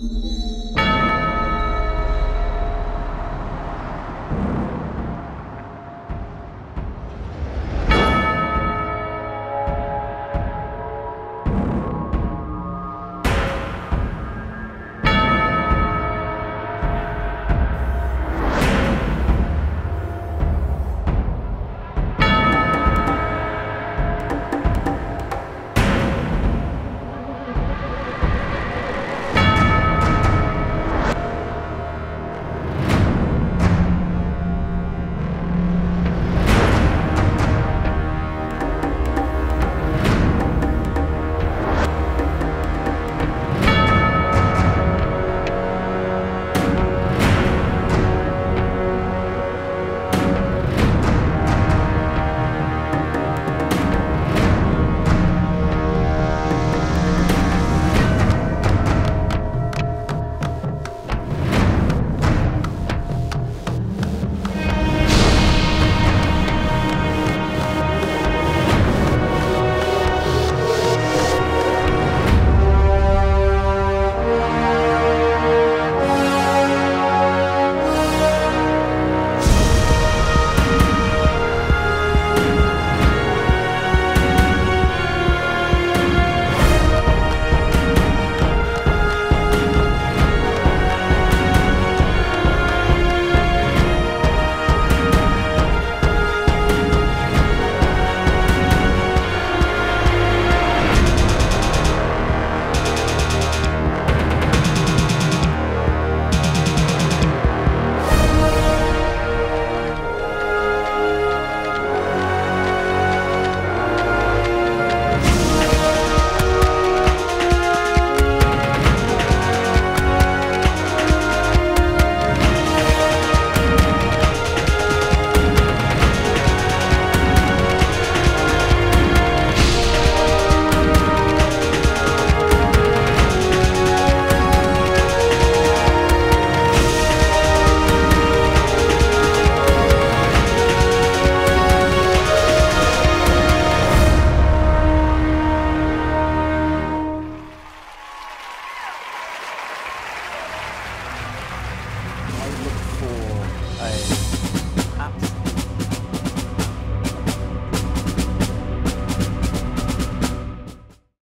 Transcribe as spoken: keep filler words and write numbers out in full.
look for a